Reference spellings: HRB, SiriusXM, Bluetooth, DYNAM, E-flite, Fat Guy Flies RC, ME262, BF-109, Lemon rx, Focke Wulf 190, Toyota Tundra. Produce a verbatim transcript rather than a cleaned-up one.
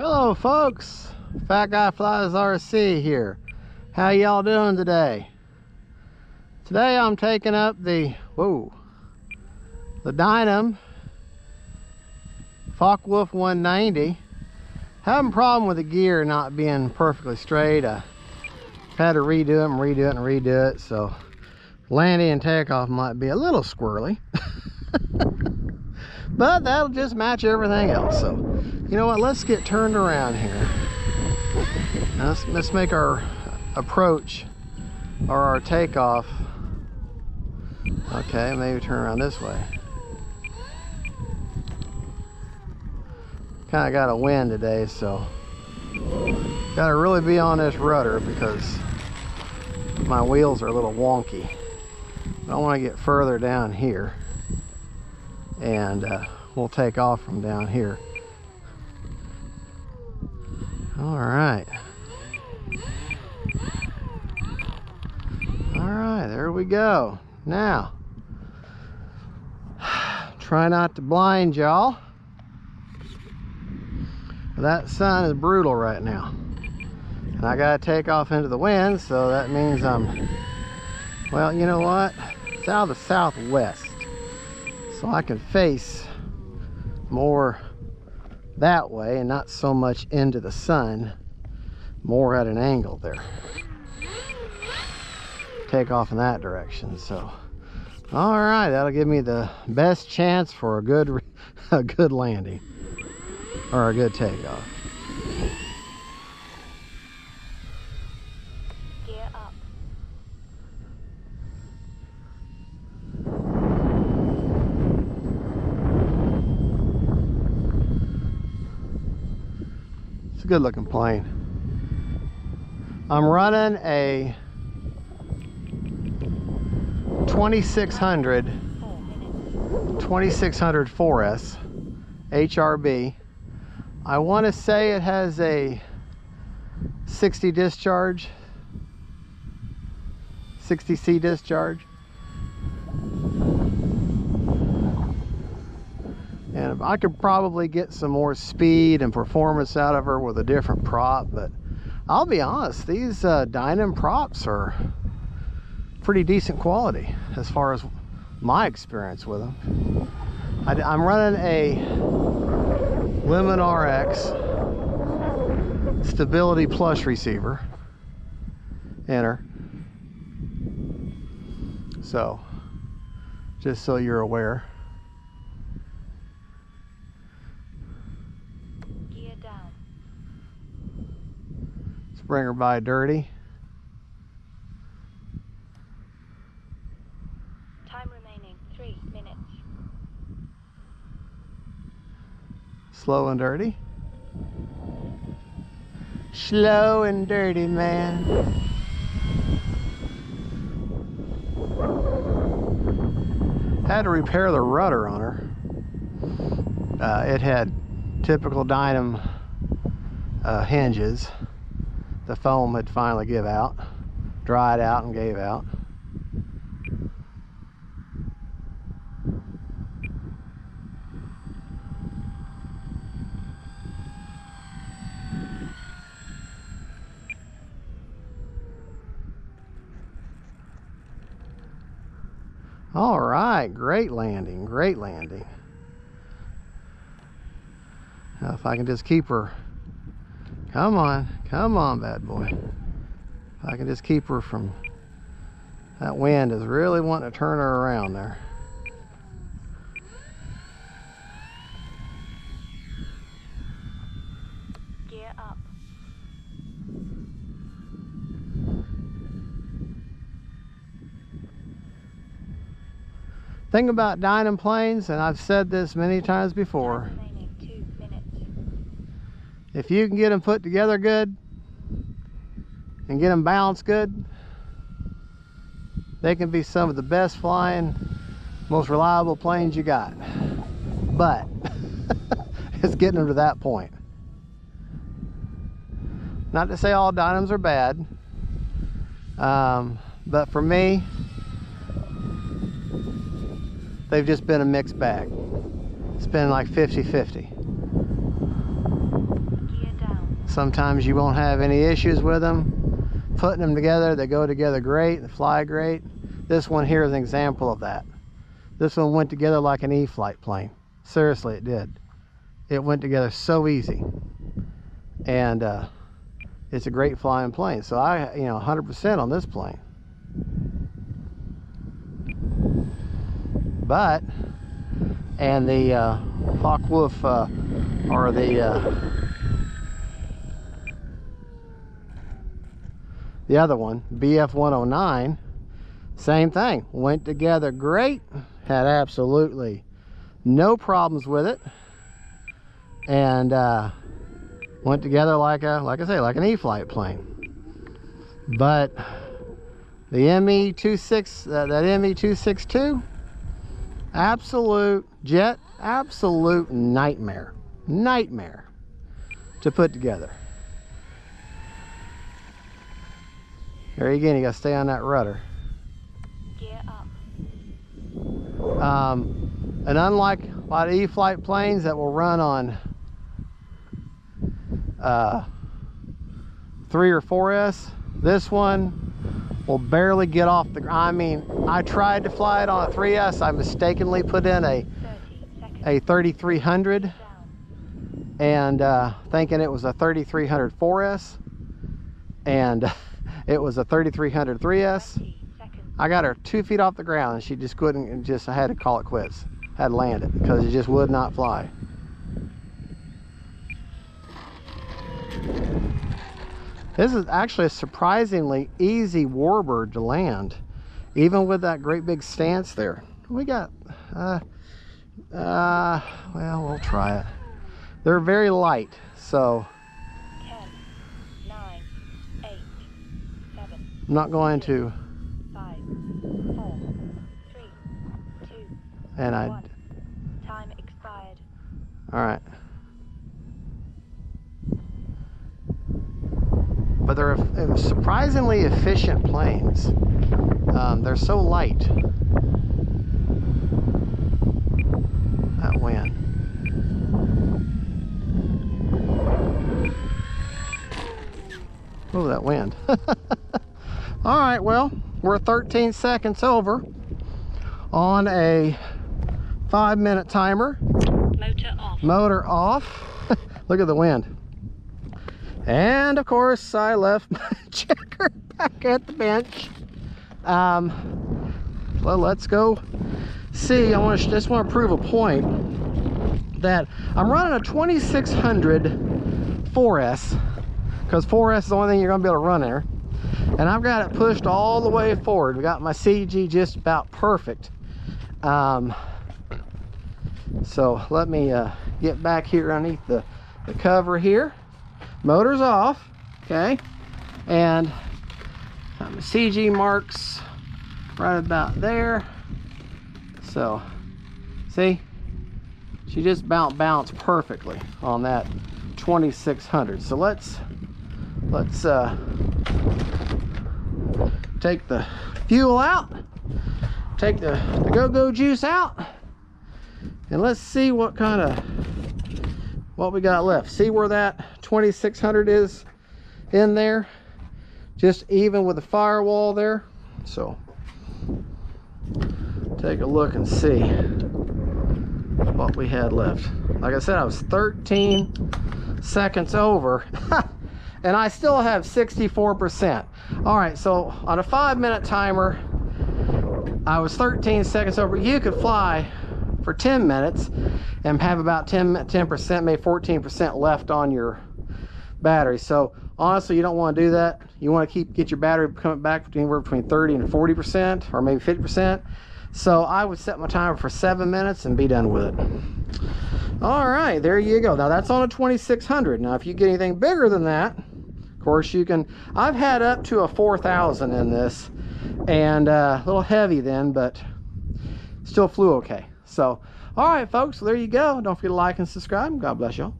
Hello folks, Fat Guy Flies R C here. How y'all doing today? Today I'm taking up the, whoa, the DYNAM Focke Wulf one ninety. Having a problem with the gear not being perfectly straight. I had to redo it and redo it and redo it, so landing and takeoff might be a little squirrely. But that'll just match everything else. So, you know what? Let's get turned around here. Now let's, let's make our approach or our takeoff. Okay, maybe turn around this way. Kind of got a wind today, so gotta really be on this rudder because my wheels are a little wonky. But I want to get further down here. And uh, we'll take off from down here. All right. All right, there we go. Now, try not to blind y'all. That sun is brutal right now. And I gotta take off into the wind, so that means I'm, well, you know what? It's out of the southwest. So I can face more that way and not so much into the sun, more at an angle there. Take off in that direction. So, all right, that'll give me the best chance for a good, a good landing or a good takeoff. Gear up. Good looking plane. I'm running a twenty-six hundred four S H R B. I want to say it has a sixty discharge, sixty C discharge, and I could probably get some more speed and performance out of her with a different prop, but I'll be honest, these uh, DYNAM props are pretty decent quality as far as my experience with them. I, I'm running a Lemon R X Stability Plus receiver in her. So, just so you're aware. Bring her by dirty. Time remaining three minutes. Slow and dirty. Slow and dirty, man. Had to repair the rudder on her. Uh, it had typical DYNAM uh, hinges. The foam had finally give out, dried out and gave out. All right, great landing, great landing. Now if I can just keep her, come on, come on, bad boy. If I can just keep her from, that wind is really wanting to turn her around there. Gear up. Thing about DYNAM planes, and I've said this many times before, if you can get them put together good and get them balanced good, they can be some of the best flying, most reliable planes you got. But it's getting them to that point. Not to say all DYNAMs are bad, um, but for me, they've just been a mixed bag. It's been like fifty fifty. sometimes you won't have any issues with them. Putting them together, they go together great, they fly great. This one here is an example of that. This one went together like an E-flite plane. Seriously, it did. It went together so easy. And uh, it's a great flying plane. So I, you know, one hundred percent on this plane. But, and the uh, Focke Wulf, uh, or the, uh, the other one, B F one oh nine, same thing. Went together great. Had absolutely no problems with it. And uh, went together like a, like I say, like an E-flite plane. But the M E two sixty-two, uh, that M E two sixty-two, absolute jet, absolute nightmare nightmare to put together. There again, you gotta stay on that rudder. Gear up. Um, and unlike a lot of E-flite planes that will run on uh, three or four S, this one will barely get off the ground. I mean, I tried to fly it on a three S. I mistakenly put in a a thirty-three hundred and uh, thinking it was a thirty-three hundred four S, and it was a thirty-three hundred three S. I got her two feet off the ground and she just couldn't, and just I had to call it quits. Had to land it because it just would not fly. This is actually a surprisingly easy warbird to land, even with that great big stance there. We got, uh, uh, well, we'll try it. They're very light, so. ten, nine, eight, seven, I'm not going to. five, four, three, two, and I. one. Time expired. All right. But they're surprisingly efficient planes. Um, they're so light. That wind. Oh, that wind. All right, well, we're thirteen seconds over on a five minute timer. Motor off. Motor off. Look at the wind. And of course, I left my checker back at the bench. Um, well, let's go see. I want to just want to prove a point that I'm running a twenty-six hundred four S because four S is the only thing you're going to be able to run there. And I've got it pushed all the way forward. We got my C G just about perfect. Um, so let me uh, get back here underneath the, the cover here. Motor's off, okay, and um, C G marks right about there. So, see, she just bounced, bounced perfectly on that twenty-six hundred. So let's let's uh, take the fuel out, take the, the go-go juice out, and let's see what kind of what we got left. See where that twenty-six hundred is in there, just even with the firewall there. So take a look and see what we had left. Like I said, I was thirteen seconds over and I still have sixty-four percent. All right, so on a five minute timer, I was thirteen seconds over. You could fly for ten minutes and have about ten percent, maybe fourteen percent left on your battery. So honestly, you don't want to do that. You want to keep get your battery coming back anywhere between thirty and forty percent, or maybe fifty percent. So I would set my timer for seven minutes and be done with it. All right, there you go. Now that's on a twenty-six hundred. Now if you get anything bigger than that, of course you can. I've had up to a four thousand in this, and uh, a little heavy then, but still flew okay. So all right, folks, there you go. Don't forget to like and subscribe. God bless y'all.